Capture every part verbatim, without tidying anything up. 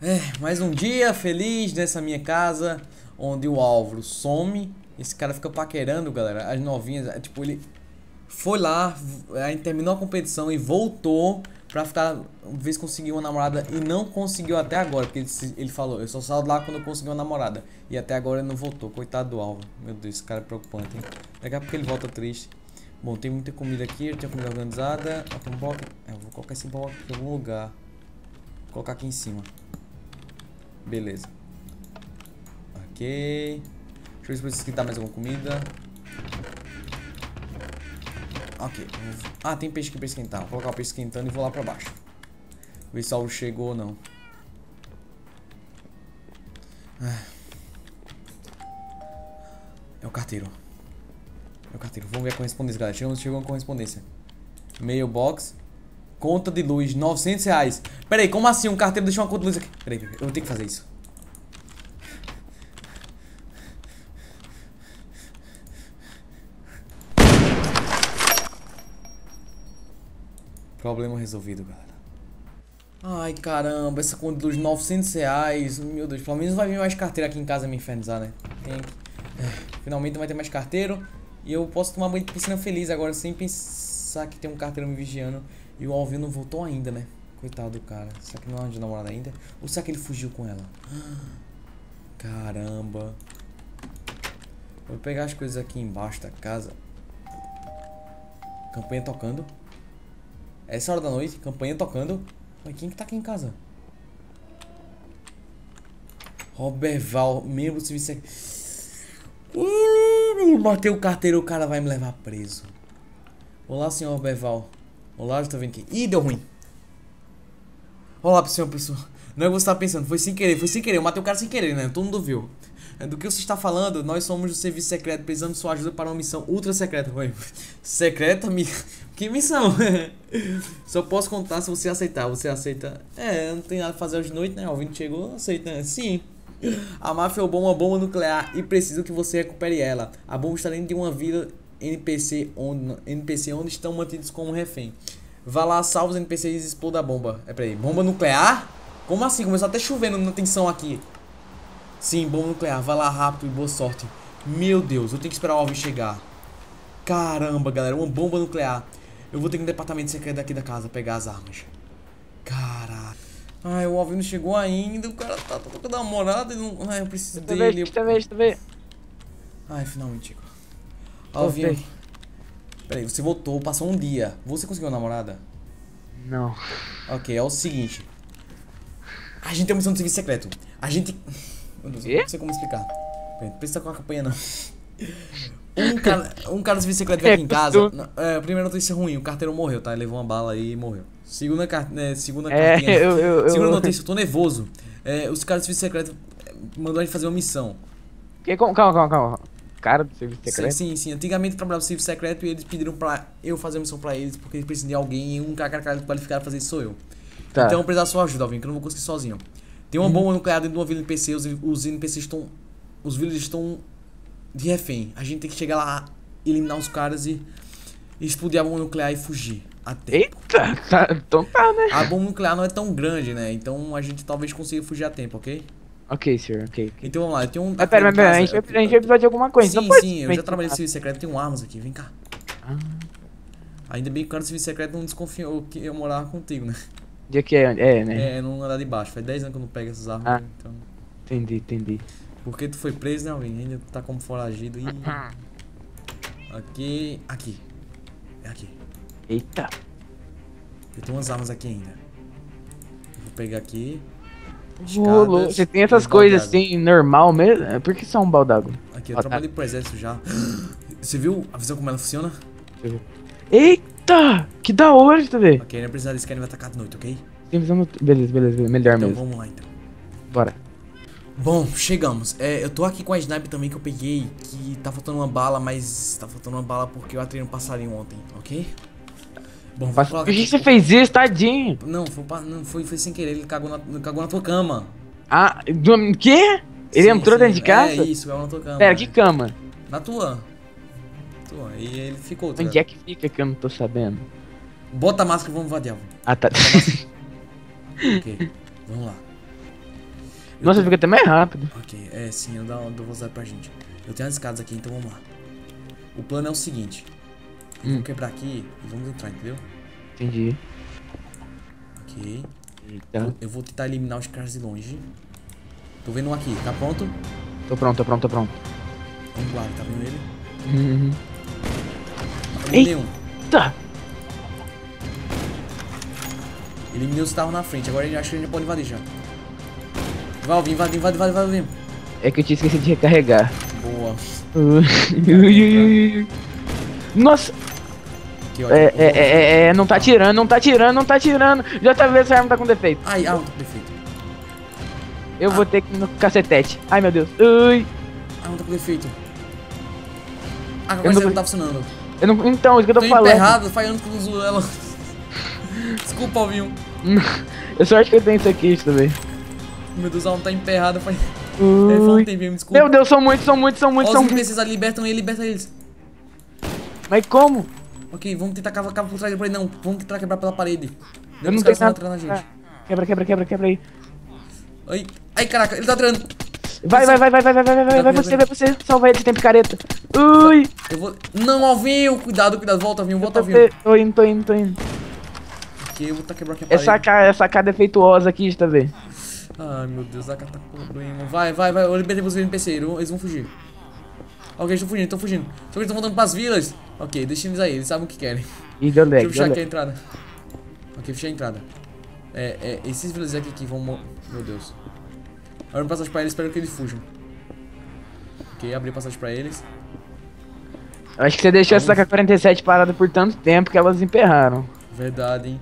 É, mais um dia feliz nessa minha casa, onde o Álvaro some. Esse cara fica paquerando, galera, as novinhas. Tipo, ele foi lá, aí terminou a competição e voltou pra ficar, ver se conseguiu uma namorada. E não conseguiu até agora, porque ele, ele falou, eu só saio lá quando eu consegui uma namorada. E até agora ele não voltou, coitado do Álvaro. Meu Deus, esse cara é preocupante, hein. Daqui a pouco ele volta triste. Bom, tem muita comida aqui, eu tinha comida organizada. Eu vou colocar esse bloco aqui em algum lugar. Vou colocar aqui em cima. Beleza. Ok. Deixa eu ver se precisa esquentar mais alguma comida. Ok. Ah, tem peixe aqui pra esquentar. Vou colocar o peixe esquentando e vou lá pra baixo. Ver se o alvo chegou ou não. É o carteiro. É o carteiro. Vamos ver a correspondência, galera. Chegamos, chegou a correspondência. Mailbox. Conta de luz, novecentos reais. Pera aí, como assim? Um carteiro deixou uma conta de luz aqui. Pera aí, eu vou ter que fazer isso. Problema resolvido, galera. Ai, caramba, essa conta de luz, novecentos reais. Meu Deus, pelo menos vai vir mais carteiro aqui em casa me infernizar, né? Tem que... é, finalmente vai ter mais carteiro. E eu posso tomar banho de piscina feliz agora, sem pensar que tem um carteiro me vigiando. E o Alvinho não voltou ainda, né? Coitado do cara. Será que não arranjou namorada ainda? Ou será que ele fugiu com ela? Caramba. Vou pegar as coisas aqui embaixo da casa. Campanha tocando. Essa hora da noite, campanha tocando. Mas quem que tá aqui em casa? Robert Val, membro do serviço secreto. Matei o carteiro, o cara vai me levar preso. Olá, senhor Robert Val. Olá, eu tô vendo aqui. Ih, deu ruim. Olá, senhor pessoal. Não é o que você tá pensando, foi sem querer, foi sem querer. Eu matei o cara sem querer, né? Todo mundo viu. Do que você está falando? Nós somos do serviço secreto, precisamos de sua ajuda para uma missão ultra secreta. Ué, secreta? Mi... Que missão? Só posso contar se você aceitar. Você aceita? É, não tem nada a fazer hoje de noite, né? O Vini chegou, aceita, né? Sim. A máfia roubou uma bomba nuclear e preciso que você recupere ela. A bomba está dentro de uma vila... N P C onde, N P C onde estão mantidos como refém. Vá lá, salva os N P Cs e exploda a bomba. É, peraí, bomba nuclear? Como assim? Começou até chovendo na tensão aqui. Sim, bomba nuclear, vá lá rápido e boa sorte. Meu Deus, eu tenho que esperar o Alvin chegar. Caramba, galera, uma bomba nuclear. Eu vou ter que ir no departamento secreto daqui da casa pegar as armas. Caraca. Ai, o Alvin não chegou ainda. O cara tá tocando a namorada e não... Ai, eu preciso dele. Ai, finalmente chegou. Alvin, peraí, você voltou, passou um dia. Você conseguiu uma namorada? Não. Ok, é o seguinte. A gente tem uma missão de serviço secreto. A gente... Meu Deus, não sei como explicar. Peraí, não precisa com a campanha, não. Um cara, um cara do serviço secreto veio aqui em casa. É, primeira notícia ruim, o carteiro morreu, tá? Ele levou uma bala aí e morreu. Segunda, é, segunda é, cartinha. Eu, eu, segunda eu, notícia, eu tô nervoso. É, os caras do serviço secreto mandaram a gente fazer uma missão. Que, calma, calma, calma. Cara do serviço secreto? Sim, sim, sim. Antigamente eu trabalhava no serviço secreto e eles pediram pra eu fazer a missão pra eles porque eles precisam de alguém e um cara qualificado pra fazer isso sou eu. Tá. Então eu preciso da sua ajuda, Alvin, que eu não vou conseguir sozinho. Tem uma hum. bomba nuclear dentro de uma vila N P C, os, os N P Cs estão... Os vilas estão de refém. A gente tem que chegar lá, eliminar os caras e, e explodir a bomba nuclear e fugir. Até. Eita! Tá, então tá, né? A bomba nuclear não é tão grande, né? Então a gente talvez consiga fugir a tempo, ok? Ok, senhor, ok. Então vamos lá, eu tenho um... Mas pera, pera, a gente vai precisar de alguma coisa. Sim, pode... sim, eu já trabalhei no serviço secreto, tenho armas aqui, vem cá. Ah. Ainda bem que o cara do serviço secreto não desconfiou que eu morava contigo, né? Dia que é, é, né? É, não andar de baixo, faz dez anos que eu não pego essas armas. Ah. Então... Entendi, entendi. Porque tu foi preso, né, Alvin? Ainda tá como foragido e... Aqui, aqui. É aqui. Eita. Eu tenho umas armas aqui ainda. Eu vou pegar aqui. Escadas, você tem essas coisas assim, normal mesmo? Por que só um baldago? Aqui, eu ah, trabalhei tá. pro exército já. Você viu a visão como ela funciona? Eu... Eita! Que da hora, tá vendo? Ok, não precisa desse cara, ele vai atacar de noite, ok? Tem visão no... Beleza, beleza, beleza. Melhor então, mesmo. Então vamos lá, então. Bora. Bom, chegamos. É, eu tô aqui com a sniper também que eu peguei, que tá faltando uma bala, mas tá faltando uma bala porque eu atirei um passarinho ontem, ok? Bom, Mas por que você fez isso, tadinho? Não, foi, não, foi, foi sem querer, ele cagou na, cagou na tua cama. Ah, do quê? Ele sim, entrou sim. dentro de casa? É isso, cagou na tua cama. Pera, que cama? Na tua. tua. E ele ficou. Onde tá? é que fica que eu não tô sabendo? Bota a máscara e vamos vadiar. Ah, tá. Ok, vamos lá. Nossa, tô... fica até mais rápido. Ok, é sim, eu dou uma velocidade pra gente. Eu tenho as escadas aqui, então vamos lá. O plano é o seguinte. Hum. Vamos quebrar aqui e vamos entrar, entendeu? Entendi. Ok. Eita. Eu vou tentar eliminar os caras de longe. Tô vendo um aqui, tá pronto? Tô pronto, tô pronto, tô pronto. Vamos lá, tá vendo ele? Uhum. Eliminei um. Tá. Eliminei os carros na frente, agora eu acho que ele já pode invadir já. Vai, Alvin, invade, invade, invade, invade. É que eu tinha esquecido de recarregar. Boa. Nossa. Aqui, ó, é, é, é, é, não tá atirando, não tá atirando, não tá atirando. Já tá vendo, essa arma tá com defeito. Ai, ah, defeito. Eu ah. vou ter que ir no cacetete. Ai, meu Deus. Ui. Ah, não tá com defeito. Ah, agora não, não tá funcionando. Eu não... Então, isso que eu tô, tô falando. Errado, falhando com o Zuela. Desculpa, Alvinho. Eu só acho que eu tenho isso aqui, isso também. Meu Deus, ela não tá emperrada, pai. Ui. Tem mesmo, desculpa. Meu Deus, são muitos, são muitos, são muitos, são muitos. Precisa, libertam ele, liberta eles. Mas como? Ok, vamos tentar cavar, cavar por trás dele, não. Vamos tentar quebrar pela parede. Eu não tenho nada. Na gente. Quebra, quebra, quebra, quebra aí. Ai, ai, caraca, ele tá atirando. Vai, vai, vai, vai, vai, vai, vai, vai, vai, você, vai, você. Salva ele, tem picareta. Ui. Eu vou... Não, Alvinho, cuidado, cuidado. Volta, Alvinho, volta, Alvinho. Tô indo, tô indo, tô indo. Ok, eu vou tá quebrar aqui a parede. Essa cara, essa cara defeituosa aqui, está vendo? Ai, meu Deus, a cara tá com problema. Vai, vai, vai, eu libertei você no N P C, eles vão fugir. Ok, eles estão fugindo, estão fugindo. Só que eles estão voltando pras vilas. Ok, deixa eles aí, eles sabem o que querem. E deu lag, deixa eu fechar aqui a entrada. Ok, fechei a entrada. É, é, esses vilas aqui que vão... Meu Deus. Agora eu passagem pra eles, espero que eles fujam. Ok, abri passagem pra eles. Eu acho que você deixou essa A K quarenta e sete parada por tanto tempo que elas emperraram. Verdade, hein.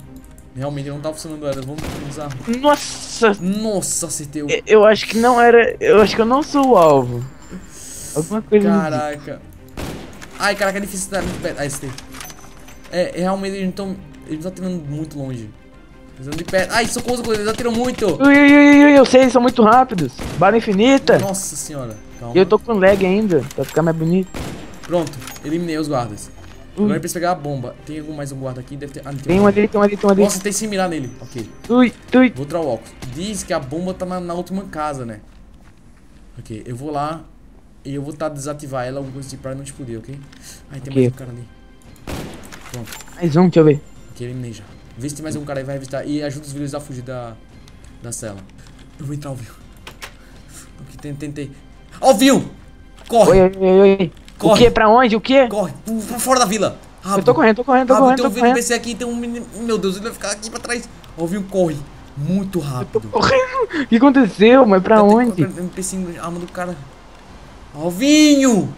Realmente não tá funcionando ela, vamos usar. Nossa! Nossa, acertei o... Eu... eu acho que não era... Eu acho que eu não sou o alvo. Alguma coisa... Caraca. Ai, caraca, é difícil estar muito perto. Ah, esse tem. É, realmente eles não estão... Eles não estão atirando muito longe. Eles estão de perto. Ai, socorro, socorro, eles atiram muito. Ui, ui, ui, eu sei, eles são muito rápidos. Bala infinita. Nossa senhora. Calma. E eu tô com lag ainda, pra ficar mais bonito. Pronto, eliminei os guardas. Ui. Agora eu preciso pegar a bomba. Tem algum mais um guarda aqui? Deve ter. Ah, não tem. Tem um ali, tem um ali, tem um ali. Nossa, tem sem mirar nele. Ok. Ui, ui. Vou tirar o óculos. Diz que a bomba tá na, na última casa, né? Ok, eu vou lá e eu vou tá desativar ela, alguma coisa de pra não explodir, ok? Ai, tem okay. mais um cara ali. Pronto. Mais um, deixa eu ver. Ok, eliminei já. Vê se tem mais um cara aí, vai evitar. E ajuda os vilões a fugir da, da cela. Eu vou entrar, Alvinho. Ok, tentei. Alvinho! Corre! Oi, oi, oi, oi. Corre. O que? Pra onde? O que? Corre, pra fora da vila. Rápido. Eu tô correndo, tô correndo, tô rápido, correndo. Tem um correndo. N P C aqui, tem um menino. Meu Deus, ele vai ficar aqui pra trás. Alvinho, corre. Muito rápido. Eu tô correndo. O que aconteceu? Mas pra eu onde? Tem um N P C em arma do cara. Alvinho!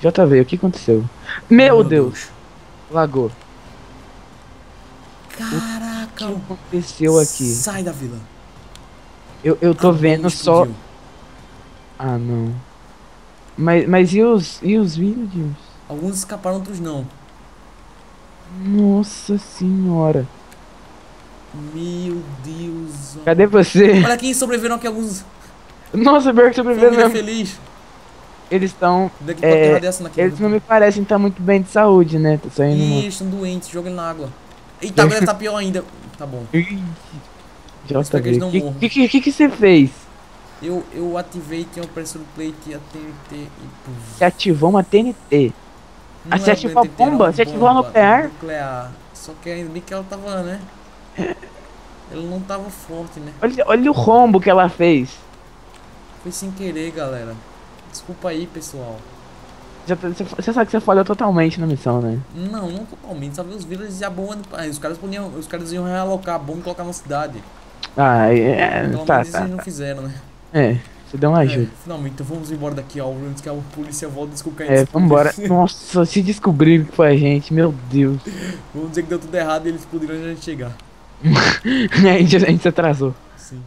J V, o que aconteceu? Meu, Meu Deus. Deus. Lagou. Caraca. O que aconteceu aqui? Sai da vila. Eu, eu tô ah, vendo só... Explodiu. Ah, não. Mas, mas e os, e os vídeos? Alguns escaparam, outros não. Nossa senhora. Meu Deus. Cadê você? Olha aqui, sobreviveram aqui alguns. Nossa, Berk sobreviveu feliz. Eles estão... É, eles não me parecem estar muito bem de saúde, né? Tô saindo Ih, muito. Estão doentes, joga na água. Eita, agora tá pior ainda. Tá bom. O que, que, que, que você fez? Eu, eu ativei, tem uma pressão plate, a T N T e... Você ativou uma T N T? Ah, você ativou a bomba? Você ativou a nuclear? Nuclear. Só que ainda bem que ela tava, né? Ela não tava forte, né? Olha, olha o rombo que ela fez. Foi sem querer, galera. Desculpa aí, pessoal. Você sabe que você falhou totalmente na missão, né? Não, não totalmente. Sabe, os villagers já bombam... Os caras podiam, os caras iam realocar a bomba e colocar na cidade. Ah, é... Então, tá, tá, tá. Eles não fizeram, né? É, você deu uma ajuda. É, finalmente, então vamos embora daqui, ó. Antes que a polícia volta, desculpa aí. É, vamos embora. Nossa, se descobrir que foi a gente, meu Deus. Vamos dizer que deu tudo errado e eles explodiram antes de a gente chegar. a, gente, a gente se atrasou. Sim.